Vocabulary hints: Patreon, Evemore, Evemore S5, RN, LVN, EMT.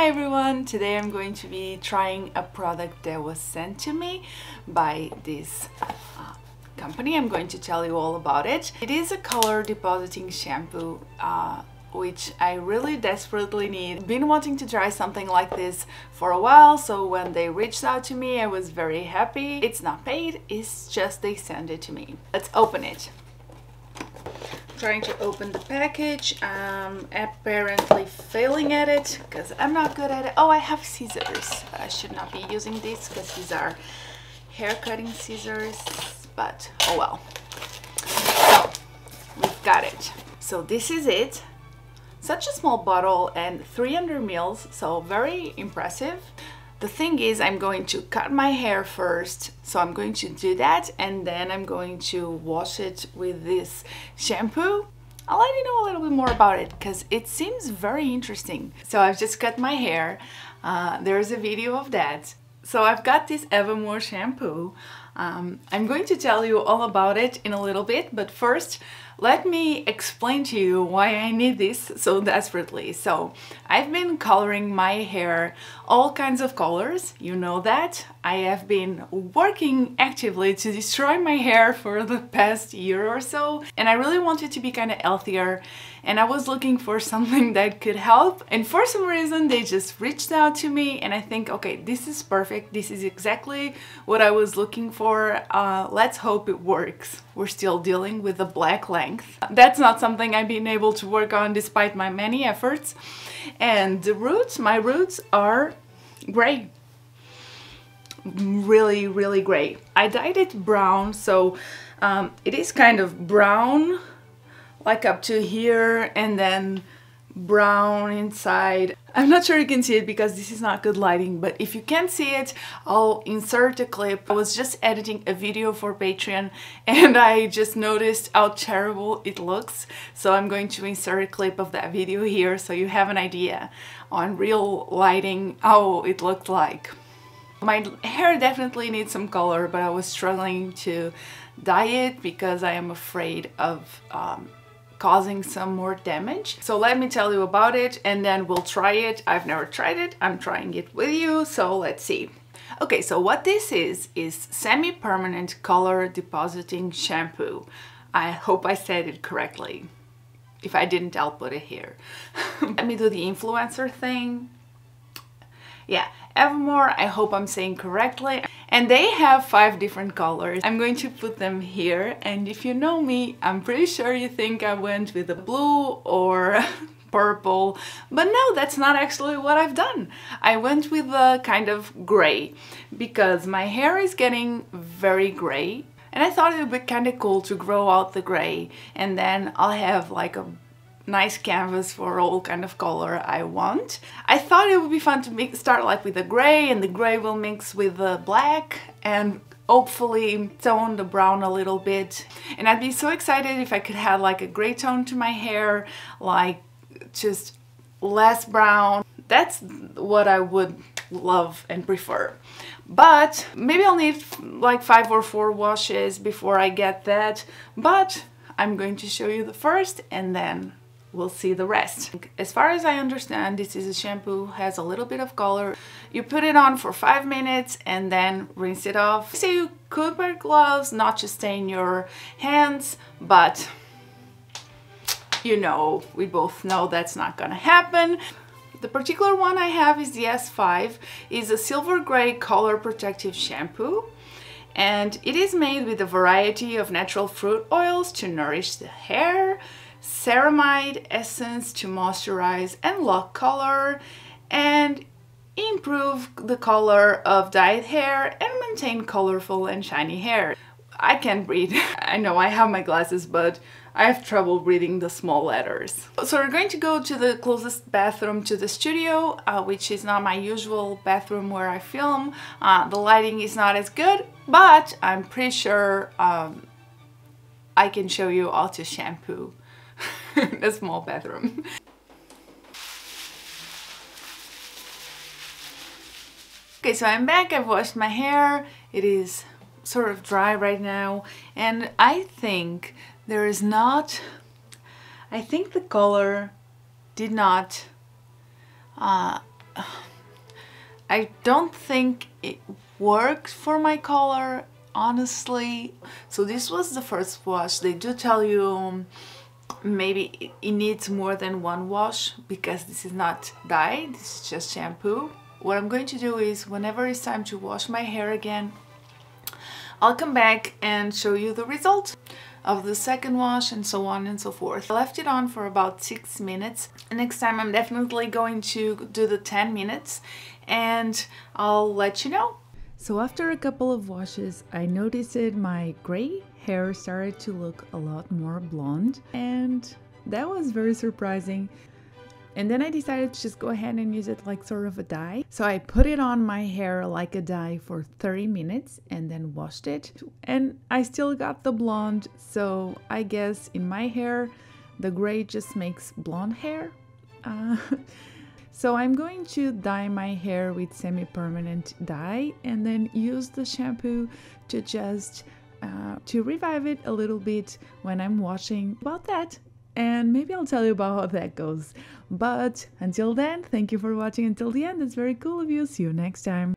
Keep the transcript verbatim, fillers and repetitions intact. Hi everyone, today I'm going to be trying a product that was sent to me by this uh, company. I'm going to tell you all about it. It is a color depositing shampoo uh, which I really desperately need. Been wanting to try something like this for a while, so when they reached out to me I was very happy. It's not paid, it's just they send it to me. Let's open it. Trying to open the package, um, apparently failing at it because I'm not good at it. Oh, I have scissors. I should not be using these because these are hair cutting scissors, but oh well. So we've got it. So this is it. Such a small bottle and three hundred mils, so very impressive. The thing is, I'm going to cut my hair first, so I'm going to do that and then I'm going to wash it with this shampoo. I'll let you know a little bit more about it because it seems very interesting. So I've just cut my hair, uh, there's a video of that. So I've got this Evemore shampoo. Um, I'm going to tell you all about it in a little bit, but first let me explain to you why I need this so desperately. So I've been coloring my hair all kinds of colors, you know that. I have been working actively to destroy my hair for the past year or so, and I really wanted to be kind of healthier, and I was looking for something that could help, and for some reason they just reached out to me and I think, okay, this is perfect, this is exactly what I was looking for. Uh, let's hope it works. We're still dealing with the black length. That's not something I've been able to work on despite my many efforts. And the roots, my roots are gray. Really, really gray. I dyed it brown, so um, it is kind of brown, like up to here, and then brown inside. I'm not sure you can see it because this is not good lighting, but if you can see it, I'll insert a clip. I was just editing a video for Patreon and I just noticed how terrible it looks, so I'm going to insert a clip of that video here so you have an idea on real lighting how it looked like. My hair definitely needs some color, but I was struggling to dye it because I am afraid of um, causing some more damage. So let me tell you about it and then we'll try it. I've never tried it, I'm trying it with you, so let's see. Okay, so what this is, is semi-permanent color depositing shampoo. I hope I said it correctly. If I didn't, I'll put it here. Let me do the influencer thing. Yeah, Evemore, I hope I'm saying correctly. And they have five different colors. I'm going to put them here, and if you know me, I'm pretty sure you think I went with a blue or purple, but no, that's not actually what I've done. I went with a kind of gray because my hair is getting very gray and I thought it would be kind of cool to grow out the gray and then I'll have like a nice canvas for all kind of color I want. I thought it would be fun to mix, start like with the gray, and the gray will mix with the black and hopefully tone the brown a little bit. And I'd be so excited if I could have like a gray tone to my hair, like just less brown. That's what I would love and prefer. But maybe I'll need like five or four washes before I get that. But I'm going to show you the first and then we'll see the rest. As far as I understand, this is a shampoo, has a little bit of color. You put it on for five minutes and then rinse it off. So you could wear gloves, not to stain your hands, but you know, we both know that's not gonna happen. The particular one I have is the S five, is a silver gray color protective shampoo. And it is made with a variety of natural fruit oils to nourish the hair, ceramide essence to moisturize and lock color and improve the color of dyed hair and maintain colorful and shiny hair. I can't read. I know I have my glasses, but I have trouble reading the small letters. So we're going to go to the closest bathroom to the studio, uh, which is not my usual bathroom where I film. Uh, the lighting is not as good, but I'm pretty sure um, I can show you how to shampoo the small bathroom. Okay, so I'm back, I've washed my hair. It is sort of dry right now, and I think there is not, I think the color did not, uh, I don't think it works for my color, honestly. So this was the first wash. They do tell you maybe it needs more than one wash because this is not dye, this is just shampoo. What I'm going to do is whenever it's time to wash my hair again, I'll come back and show you the result of the second wash and so on and so forth. I left it on for about six minutes. Next time I'm definitely going to do the ten minutes and I'll let you know. So after a couple of washes, I noticed that my gray hair started to look a lot more blonde, and that was very surprising. And then I decided to just go ahead and use it like sort of a dye. So I put it on my hair like a dye for thirty minutes and then washed it. And I still got the blonde, so I guess in my hair, the gray just makes blonde hair. Uh, so I'm going to dye my hair with semi-permanent dye and then use the shampoo to just, uh, to revive it a little bit when I'm washing. About that. And maybe I'll tell you about how that goes. But until then, thank you for watching until the end. It's very cool of you. See you next time.